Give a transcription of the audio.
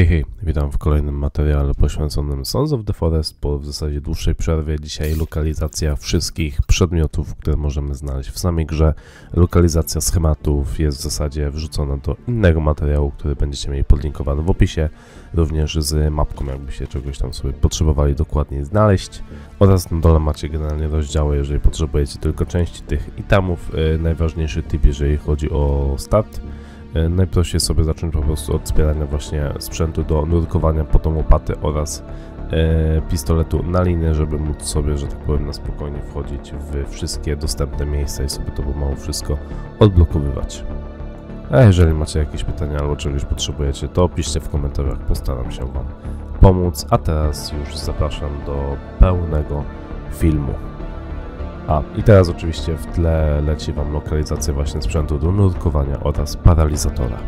Hej, hej, witam w kolejnym materiale poświęconym Sons of the Forest po w zasadzie dłuższej przerwie. Dzisiaj lokalizacja wszystkich przedmiotów, które możemy znaleźć w samej grze. Lokalizacja schematów jest w zasadzie wrzucona do innego materiału, który będziecie mieli podlinkowany w opisie, również z mapką, jakbyście czegoś tam sobie potrzebowali dokładnie znaleźć. Oraz na dole macie generalnie rozdziały, jeżeli potrzebujecie tylko części tych itemów. Najważniejszy tip, jeżeli chodzi o start. Najprościej sobie zacząć po prostu od zbierania właśnie sprzętu do nurkowania, potem łopaty oraz pistoletu na linię, żeby móc sobie, że tak powiem, na spokojnie wchodzić w wszystkie dostępne miejsca i sobie to pomału wszystko odblokowywać. A jeżeli macie jakieś pytania albo czegoś potrzebujecie, to piszcie w komentarzach, postaram się Wam pomóc. A teraz już zapraszam do pełnego filmu. I teraz oczywiście w tle leci Wam lokalizacja właśnie sprzętu do nurkowania oraz paralizatora.